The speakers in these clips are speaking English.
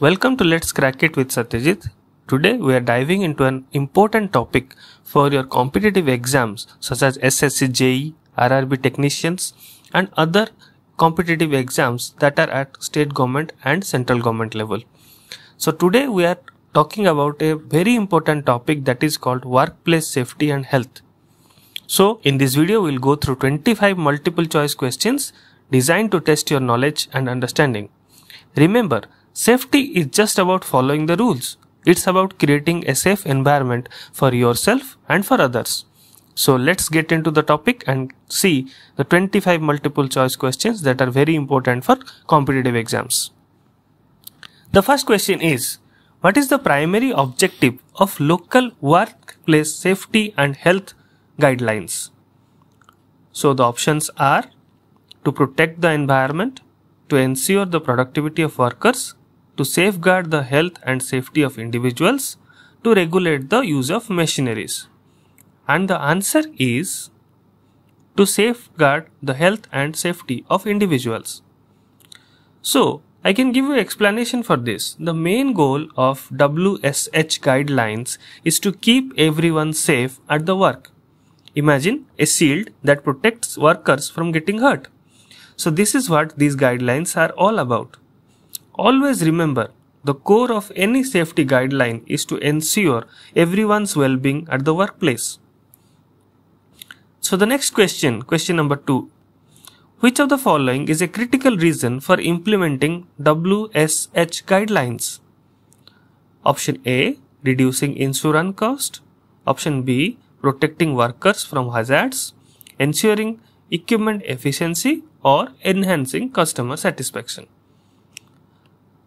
Welcome to Let's Crack It with Satyajit. Today we are diving into an important topic for your competitive exams such as SSCJE, RRB technicians and other competitive exams that are at state government and central government level. So today we are talking about a very important topic that is called workplace safety and health. So in this video we will go through 25 multiple choice questions designed to test your knowledge and understanding. Remember, safety is just about following the rules. It's about creating a safe environment for yourself and for others. So let's get into the topic and see the 25 multiple choice questions that are very important for competitive exams. The first question is, what is the primary objective of local workplace safety and health guidelines? So the options are to protect the environment, to ensure the productivity of workers, to safeguard the health and safety of individuals, to regulate the use of machineries. And the answer is to safeguard the health and safety of individuals. So I can give you explanation for this. The main goal of WSH guidelines is to keep everyone safe at the work. Imagine a shield that protects workers from getting hurt. So this is what these guidelines are all about. Always remember, the core of any safety guideline is to ensure everyone's well-being at the workplace. So the next question, question number 2. Which of the following is a critical reason for implementing WSH guidelines? Option A, reducing insurance cost. Option B, protecting workers from hazards, ensuring equipment efficiency, or enhancing customer satisfaction.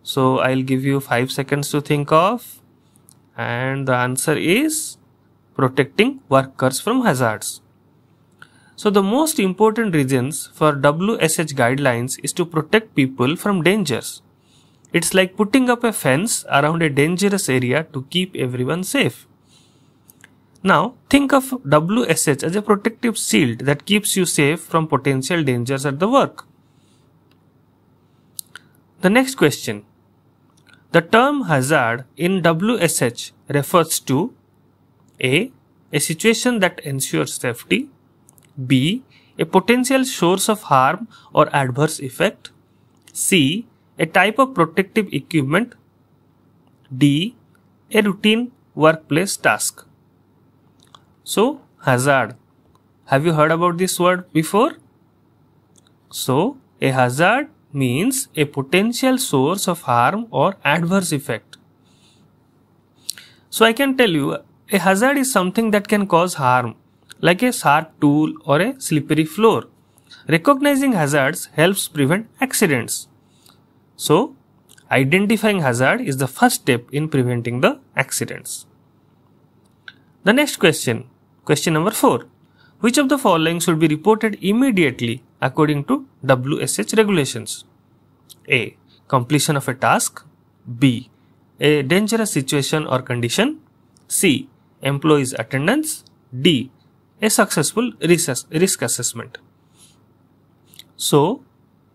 So I'll give you 5 seconds to think of, and the answer is protecting workers from hazards. So the most important reasons for WSH guidelines is to protect people from dangers. It's like putting up a fence around a dangerous area to keep everyone safe. Now think of WSH as a protective shield that keeps you safe from potential dangers at the work. The next question. The term hazard in WSH refers to A. a situation that ensures safety, B. a potential source of harm or adverse effect, C. a type of protective equipment, D. a routine workplace task. So, hazard. Have you heard about this word before? So, a hazard means a potential source of harm or adverse effect. So, I can tell you, a hazard is something that can cause harm, like a sharp tool or a slippery floor. Recognizing hazards helps prevent accidents. So, identifying hazard is the first step in preventing the accidents. The next question. Question number 4. Which of the following should be reported immediately according to WSH regulations? A. Completion of a task. B. A dangerous situation or condition. C. Employee's attendance. D. A successful risk assessment. So,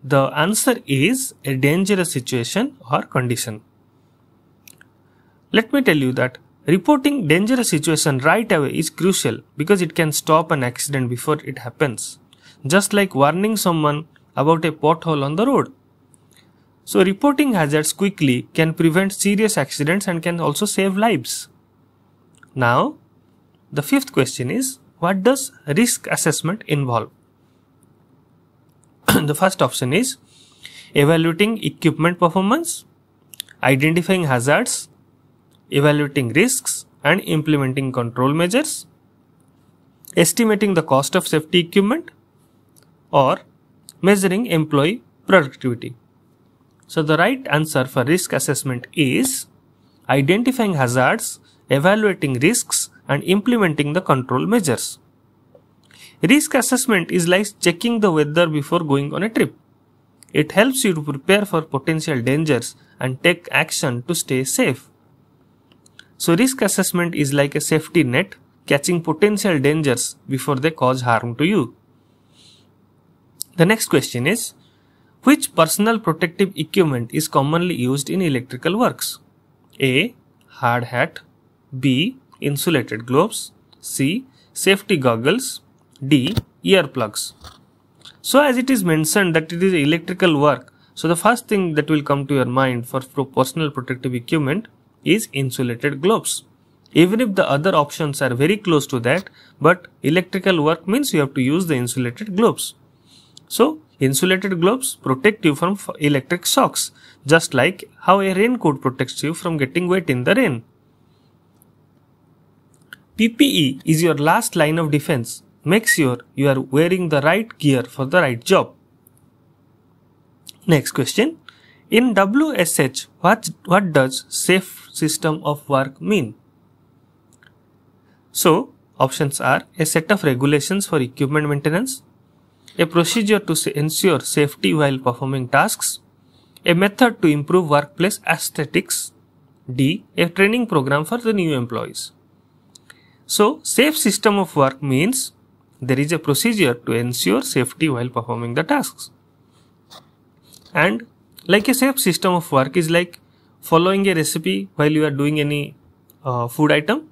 the answer is a dangerous situation or condition. Let me tell you that reporting dangerous situation right away is crucial because it can stop an accident before it happens. Just like warning someone about a pothole on the road. So reporting hazards quickly can prevent serious accidents and can also save lives. Now, the 5th question is, what does risk assessment involve? The first option is evaluating equipment performance, identifying hazards, evaluating risks and implementing control measures, estimating the cost of safety equipment, or measuring employee productivity. So the right answer for risk assessment is identifying hazards, evaluating risks, and implementing the control measures. Risk assessment is like checking the weather before going on a trip. It helps you to prepare for potential dangers and take action to stay safe. So risk assessment is like a safety net, catching potential dangers before they cause harm to you. The next question is, Which personal protective equipment is commonly used in electrical works? A. Hard hat. B. Insulated gloves. C. Safety goggles. D. Earplugs. So as it is mentioned that it is electrical work, so the first thing that will come to your mind for personal protective equipment is insulated gloves. Even if the other options are very close to that, but electrical work means you have to use the insulated gloves. So insulated gloves protect you from electric shocks, just like how a raincoat protects you from getting wet in the rain. PPE is your last line of defense. Make sure you are wearing the right gear for the right job. Next question. In WSH, what does safe system of work mean? So, options are a set of regulations for equipment maintenance, a procedure to ensure safety while performing tasks, a method to improve workplace aesthetics, D. A training program for the new employees. So, safe system of work means there is a procedure to ensure safety while performing the tasks. And like a safe system of work is like following a recipe while you are doing any food item.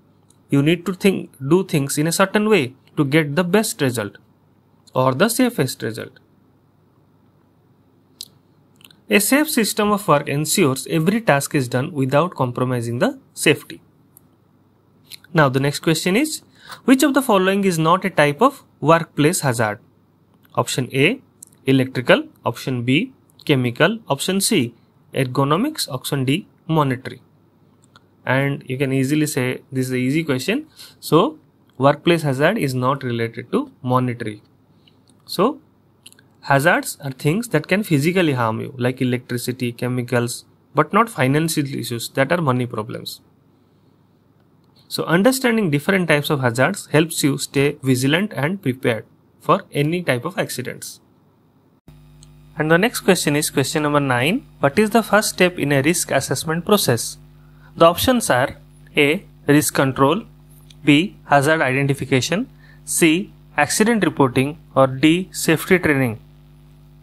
You need to do things in a certain way to get the best result or the safest result. A safe system of work ensures every task is done without compromising the safety. Now the next question is, which of the following is not a type of workplace hazard? Option A, electrical. Option B, chemical. Option C, ergonomics. Option D, monetary. And you can easily say this is an easy question. So workplace hazard is not related to monetary. So hazards are things that can physically harm you, like electricity, chemicals, but not financial issues that are money problems. So understanding different types of hazards helps you stay vigilant and prepared for any type of accidents. And the next question is question number 9. What is the first step in a risk assessment process? The options are A. Risk control, B. Hazard identification, C. Accident reporting, or D. Safety training.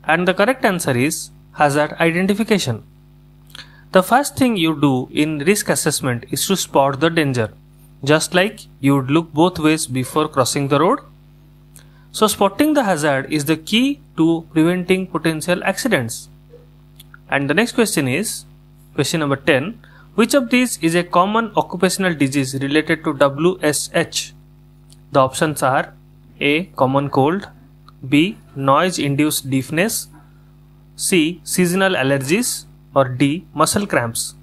And the correct answer is hazard identification. The first thing you do in risk assessment is to spot the danger, just like you would look both ways before crossing the road. So spotting the hazard is the key to preventing potential accidents. And the next question is question number 10. Which of these is a common occupational disease related to WSH? The options are A. Common cold, B. Noise-induced deafness, C. Seasonal allergies, or D. Muscle cramps.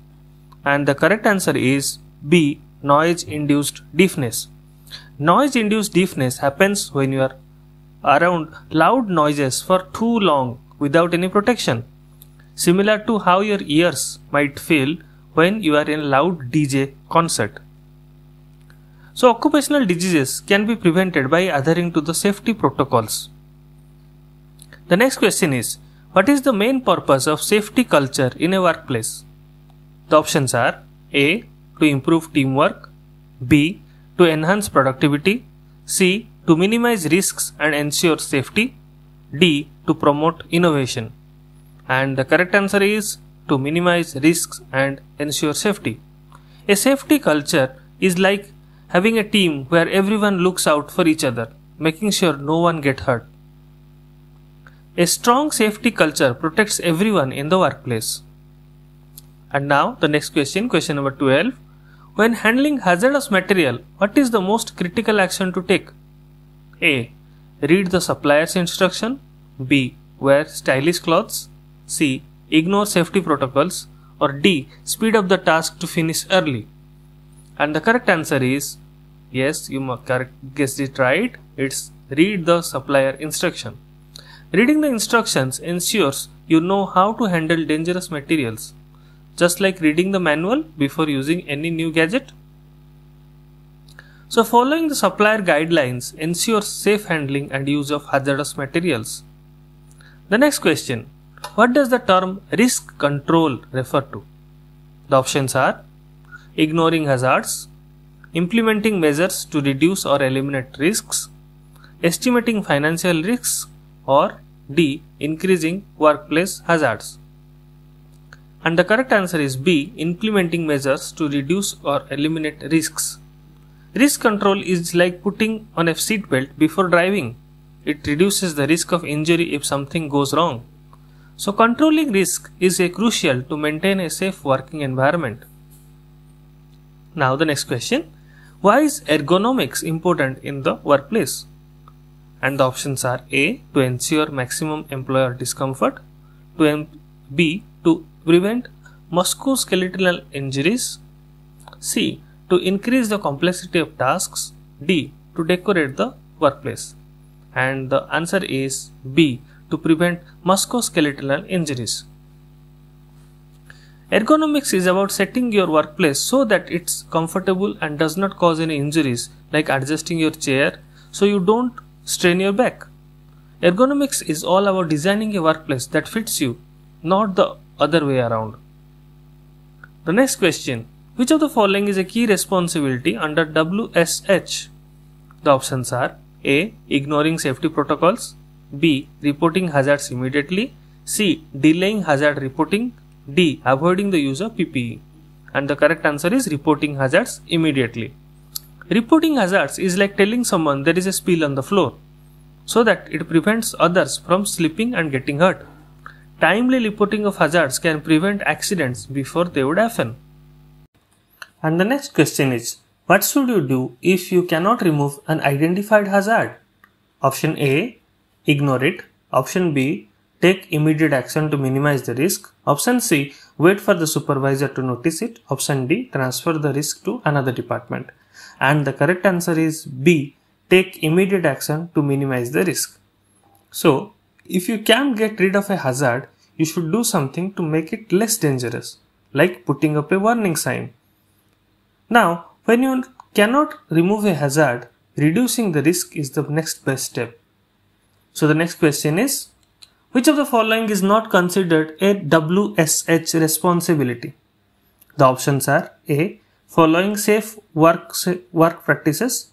And the correct answer is B. Noise-induced deafness. Noise-induced deafness happens when you are around loud noises for too long without any protection, similar to how your ears might fail when you are in a loud DJ concert. So occupational diseases can be prevented by adhering to the safety protocols. The next question is, what is the main purpose of safety culture in a workplace? The options are A. To improve teamwork, B. To enhance productivity, C. To minimize risks and ensure safety, D. To promote innovation. And the correct answer is to minimize risks and ensure safety. A safety culture is like having a team where everyone looks out for each other, making sure no one gets hurt. A strong safety culture protects everyone in the workplace. And now the next question, question number 12. When handling hazardous material, what is the most critical action to take? A. Read the supplier's instruction. B. Wear stylish clothes. C. Ignore safety protocols, or D. Speed up the task to finish early. And the correct answer is yes, you guessed it right. It's read the supplier instruction. Reading the instructions ensures you know how to handle dangerous materials, just like reading the manual before using any new gadget. So following the supplier guidelines ensures safe handling and use of hazardous materials. The next question. What does the term risk control refer to? The options are ignoring hazards, implementing measures to reduce or eliminate risks, estimating financial risks, or D. increasing workplace hazards. And the correct answer is B, implementing measures to reduce or eliminate risks. Risk control is like putting on a seatbelt before driving. It reduces the risk of injury if something goes wrong. So controlling risk is crucial to maintain a safe working environment. Now the next question, why is ergonomics important in the workplace? And the options are A, to ensure maximum employer discomfort, B, to prevent musculoskeletal injuries, C, to increase the complexity of tasks, D, to decorate the workplace. And the answer is B, to prevent musculoskeletal injuries. Ergonomics is about setting your workplace so that it's comfortable and does not cause any injuries, like adjusting your chair so you don't strain your back. Ergonomics is all about designing a workplace that fits you, not the other way around. The next question, which of the following is a key responsibility under WSH? The options are A, ignoring safety protocols, B, reporting hazards immediately, C, delaying hazard reporting, D, avoiding the use of PPE. And the correct answer is reporting hazards immediately. Reporting hazards is like telling someone there is a spill on the floor, so that it prevents others from slipping and getting hurt. Timely reporting of hazards can prevent accidents before they would happen. And the next question is, what should you do if you cannot remove an identified hazard? Option A, ignore it. Option B, take immediate action to minimize the risk. Option C, wait for the supervisor to notice it. Option D, transfer the risk to another department. And the correct answer is B, take immediate action to minimize the risk. So, if you can't get rid of a hazard, you should do something to make it less dangerous, like putting up a warning sign. Now, when you cannot remove a hazard, reducing the risk is the next best step. So the next question is, which of the following is not considered a WSH responsibility? The options are A, following safe work practices,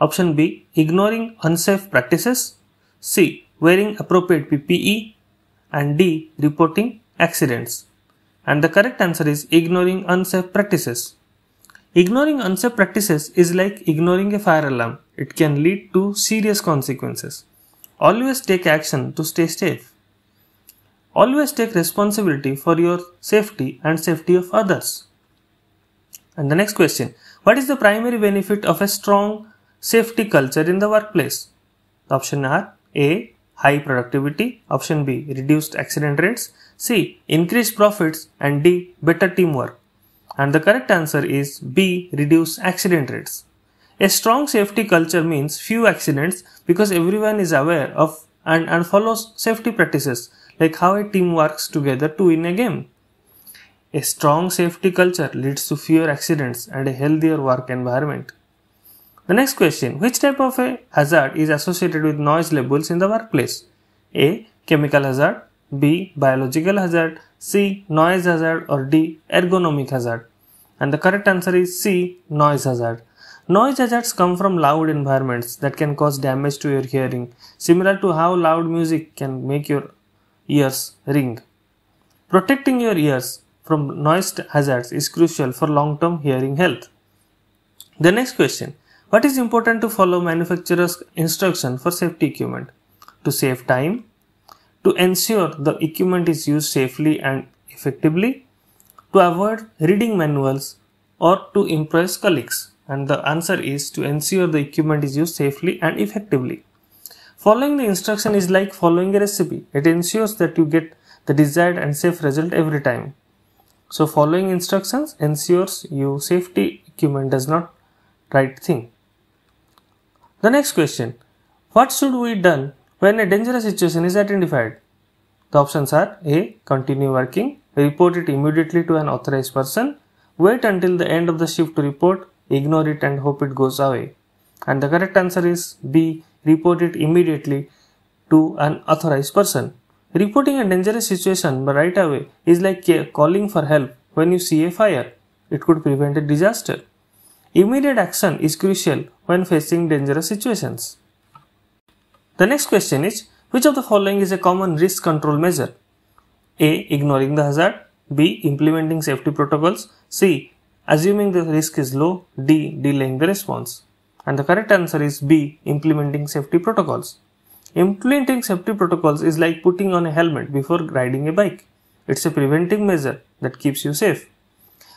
option B, ignoring unsafe practices, C, wearing appropriate PPE, and D, reporting accidents. And the correct answer is ignoring unsafe practices. Ignoring unsafe practices is like ignoring a fire alarm. It can lead to serious consequences. Always take action to stay safe. Always take responsibility for your safety and safety of others. And the next question, what is the primary benefit of a strong safety culture in the workplace? Option are A, high productivity, option B, reduced accident rates, C, increased profits, and D, better teamwork. And the correct answer is B, reduced accident rates. A strong safety culture means few accidents because everyone is aware of and follows safety practices, like how a team works together to win a game. A strong safety culture leads to fewer accidents and a healthier work environment. The next question, which type of a hazard is associated with noise levels in the workplace? A, chemical hazard, B, biological hazard, C, noise hazard, or D, ergonomic hazard. And the correct answer is C, noise hazard. Noise hazards come from loud environments that can cause damage to your hearing, similar to how loud music can make your ears ring. Protecting your ears from noise hazards is crucial for long-term hearing health. The next question, what is important to follow manufacturer's instruction for safety equipment? To save time, to ensure the equipment is used safely and effectively, to avoid reading manuals, or to impress colleagues. And the answer is to ensure the equipment is used safely and effectively. Following the instruction is like following a recipe. It ensures that you get the desired and safe result every time. So following instructions ensures your safety equipment does not right thing. The next question, what should we done when a dangerous situation is identified? The options are A, continue working, report it immediately to an authorized person, wait until the end of the shift to report, ignore it and hope it goes away. And the correct answer is B, report it immediately to an authorized person. Reporting a dangerous situation right away is like calling for help when you see a fire. It could prevent a disaster. Immediate action is crucial when facing dangerous situations. The next question is, Which of the following is a common risk control measure? A. Ignoring the hazard. B. Implementing safety protocols. C. Assuming the risk is low. D. Delaying the response. And the correct answer is B. Implementing safety protocols. Implementing safety protocols is like putting on a helmet before riding a bike. It's a preventive measure that keeps you safe.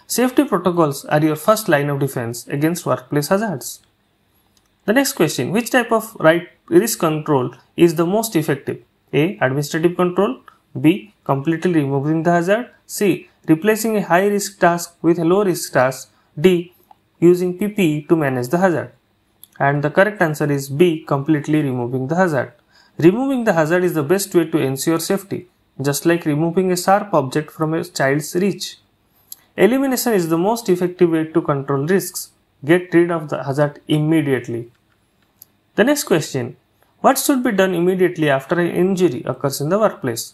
Safety protocols are your first line of defense against workplace hazards. The next question, which type of risk control is the most effective? A. Administrative control. B. Completely removing the hazard. C. Replacing a high risk task with a low risk task. D. Using PPE to manage the hazard. And the correct answer is B. Completely removing the hazard. Removing the hazard is the best way to ensure safety, just like removing a sharp object from a child's reach. Elimination is the most effective way to control risks. Get rid of the hazard immediately. The next question, what should be done immediately after an injury occurs in the workplace?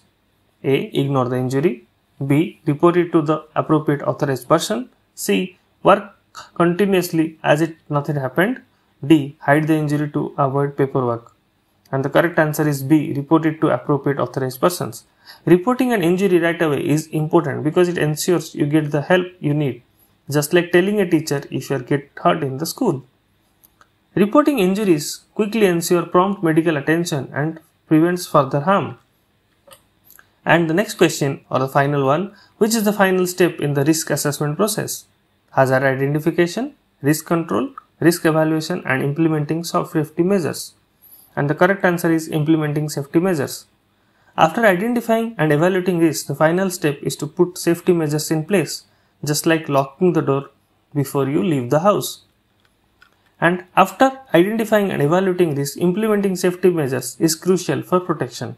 A. Ignore the injury. B. Report it to the appropriate authorized person. C. Work continuously as if nothing happened. D. Hide the injury to avoid paperwork. And the correct answer is B. Report it to appropriate authorized persons. Reporting an injury right away is important because it ensures you get the help you need, just like telling a teacher if you get hurt in the school. Reporting injuries quickly ensures prompt medical attention and prevents further harm. And the next question, or the final one, which is the final step in the risk assessment process? Hazard identification, risk control, risk evaluation, and implementing safety measures. And the correct answer is implementing safety measures. After identifying and evaluating risks, the final step is to put safety measures in place, just like locking the door before you leave the house. And after identifying and evaluating risks, implementing safety measures is crucial for protection.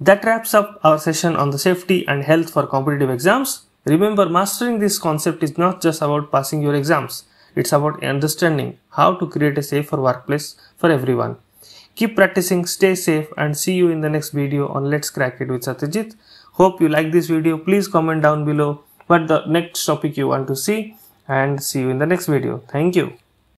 That wraps up our session on the safety and health for competitive exams. Remember, mastering this concept is not just about passing your exams. It's about understanding how to create a safer workplace for everyone. Keep practicing, stay safe, and see you in the next video on Let's Crack It with Satyajit. Hope you like this video. Please comment down below what the next topic you want to see, and see you in the next video. Thank you.